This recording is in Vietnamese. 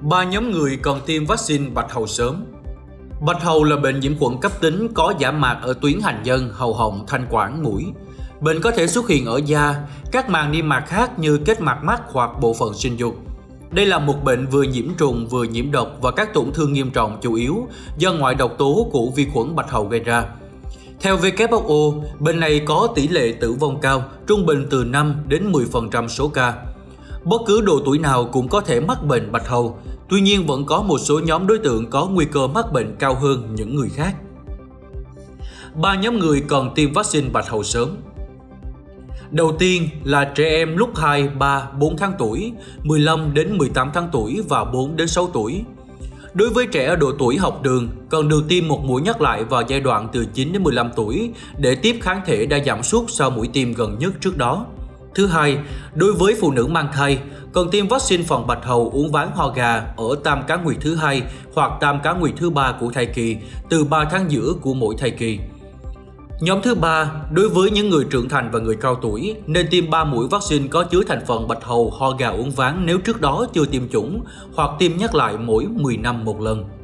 3 nhóm người cần tiêm vaccine bạch hầu sớm. Bạch hầu là bệnh nhiễm khuẩn cấp tính có dã mạc ở tuyến hành nhân, hầu họng, thanh quản, mũi. Bệnh có thể xuất hiện ở da, các màng niêm mạc khác như kết mạc mắt hoặc bộ phận sinh dục. Đây là một bệnh vừa nhiễm trùng vừa nhiễm độc và các tổn thương nghiêm trọng chủ yếu do ngoại độc tố của vi khuẩn bạch hầu gây ra. Theo WHO, bệnh này có tỷ lệ tử vong cao, trung bình từ 5 đến 10% số ca. Bất cứ độ tuổi nào cũng có thể mắc bệnh bạch hầu, tuy nhiên vẫn có một số nhóm đối tượng có nguy cơ mắc bệnh cao hơn những người khác. 3 nhóm người cần tiêm vaccine bạch hầu sớm. Đầu tiên là trẻ em lúc 2, 3, 4 tháng tuổi, 15 đến 18 tháng tuổi và 4 đến 6 tuổi. Đối với trẻ ở độ tuổi học đường, cần được tiêm một mũi nhắc lại vào giai đoạn từ 9 đến 15 tuổi để tiếp kháng thể đã giảm sút sau mũi tiêm gần nhất trước đó. Thứ hai, đối với phụ nữ mang thai, cần tiêm vaccine phòng bạch hầu uốn ván ho gà ở tam cá nguyệt thứ 2 hoặc tam cá nguyệt thứ 3 của thai kỳ, từ 3 tháng giữa của mỗi thai kỳ. Nhóm thứ 3, đối với những người trưởng thành và người cao tuổi, nên tiêm 3 mũi vaccine có chứa thành phần bạch hầu ho gà uốn ván nếu trước đó chưa tiêm chủng hoặc tiêm nhắc lại mỗi 10 năm một lần.